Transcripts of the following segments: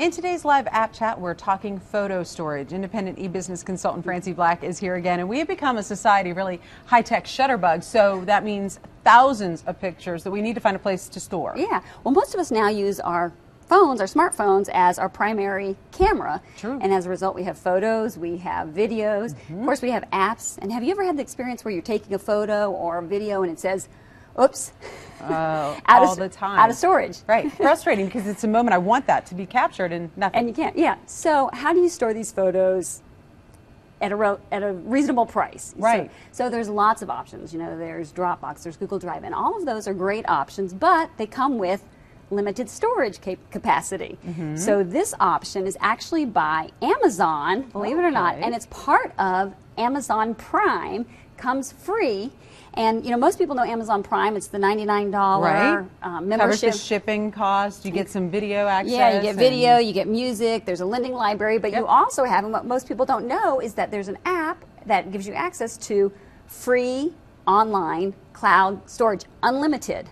In today's live app chat, we're talking photo storage. Independent e-business consultant Francie Black is here again, and we have become a society really high-tech shutterbug, so that means thousands of pictures that we need to find a place to store. Yeah, well, most of us now use our phones, our smartphones, as our primary camera. True. And as a result, we have photos, we have videos, of course we have apps. And have you ever had the experience where you're taking a photo or a video and it says, oops, out of storage. Right, frustrating because it's a moment I want that to be captured and nothing. And you can't, yeah. So how do you store these photos at a reasonable price? Right. So there's lots of options. You know, there's Dropbox, there's Google Drive, and all of those are great options, but they come with limited storage capacity. So this option is actually by Amazon, believe it or not, and it's part of Amazon Prime, comes free. And you know, most people know Amazon Prime. It's the $99 membership. Covers the shipping cost. You get some video access. Yeah, you get video, you get music. There's a lending library, but you also have, and what most people don't know is that there's an app that gives you access to free online cloud storage, unlimited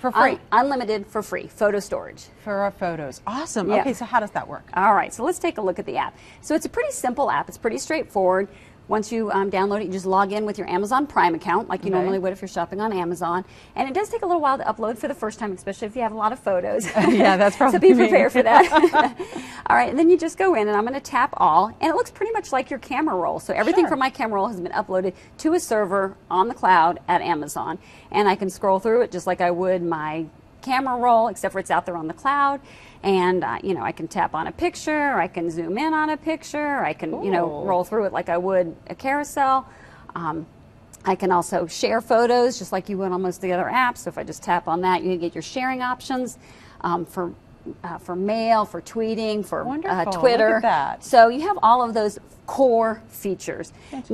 for free photo storage for our photos. Awesome. Okay, so how does that work? All right, so let's take a look at the app. So it's a pretty simple app. It's pretty straightforward. Once you download it, you just log in with your Amazon Prime account like you normally would if you're shopping on Amazon. And it does take a little while to upload for the first time, especially if you have a lot of photos. Yeah, that's probably so be prepared for that. All right, and then you just go in, and I'm going to tap all, and it looks pretty much like your camera roll. So everything from my camera roll has been uploaded to a server on the cloud at Amazon. And I can scroll through it just like I would my camera roll, except for it's out there on the cloud. And you know, I can tap on a picture, or I can zoom in on a picture, or I can you know, roll through it like I would a carousel. I can also share photos just like you would almost the other apps. So if I just tap on that, you get your sharing options for mail, for tweeting, for Twitter. Look at that. So you have all of those core features. Fantastic.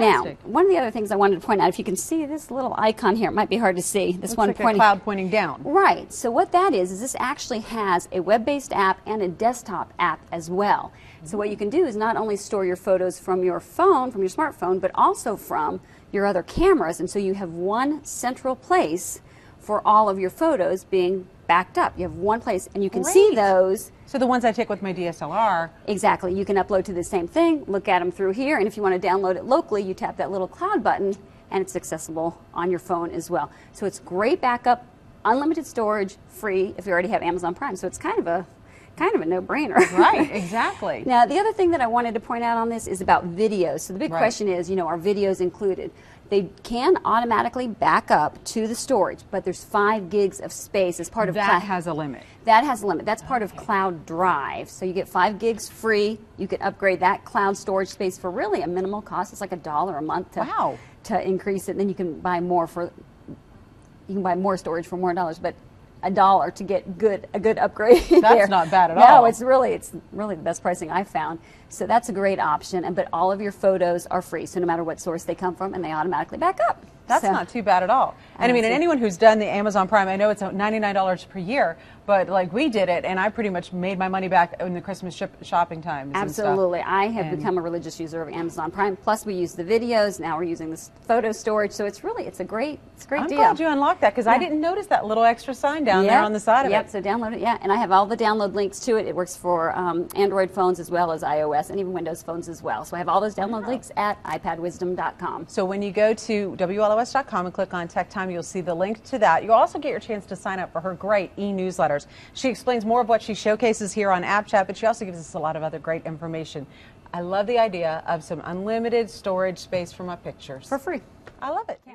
Now, one of the other things I wanted to point out, if you can see this little icon here, it might be hard to see. This one like pointing, a cloud pointing down. Right. So what that is this actually has a web-based app and a desktop app as well. So what you can do is not only store your photos from your phone, from your smartphone, but also from your other cameras. And so you have one central place for all of your photos being backed up. You have one place, and you can see those. So the ones I take with my DSLR. Exactly. You can upload to the same thing, look at them through here, and if you want to download it locally, you tap that little cloud button, and it's accessible on your phone as well. So it's great backup, unlimited storage, free if you already have Amazon Prime. So it's kind of a no-brainer. Right, exactly. Now, the other thing that I wanted to point out on this is about videos. So the big question is, you know, are videos included? They can automatically back up to the storage, but there's 5 gigs of space as part of that has a limit. That has a limit. That's part of Cloud Drive. So you get 5 gigs free. You can upgrade that cloud storage space for really a minimal cost. It's like $1 a month to increase it. And then you can buy more storage for more dollars, but $1 to get a good upgrade. That's not bad at all. No, it's really the best pricing I've found. So that's a great option, but all of your photos are free, so no matter what source they come from, and they automatically back up. That's not too bad at all. And I mean, and anyone who's done the Amazon Prime, I know it's $99 per year, but like we did it, and I pretty much made my money back in the Christmas shopping times. Absolutely. I have become a religious user of Amazon Prime. Plus, we use the videos. Now we're using this photo storage. So it's really, it's a great deal. I'm glad you unlocked that because I didn't notice that little extra sign down there on the side of it. So download it, And I have all the download links to it. It works for Android phones as well as iOS and even Windows phones as well. So I have all those download links at iPadWisdom.com. So when you go to WLO.com and click on Tech Time, you'll see the link to that. You'll also get your chance to sign up for her great e-newsletters. She explains more of what she showcases here on App Chat, but she also gives us a lot of other great information. I love the idea of some unlimited storage space for my pictures. For free. I love it.